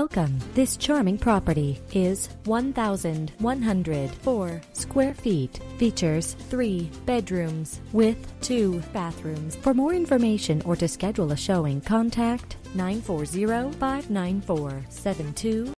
Welcome. This charming property is 1,104 square feet. Features 3 bedrooms with 2 bathrooms. For more information or to schedule a showing, contact 940-594-7222.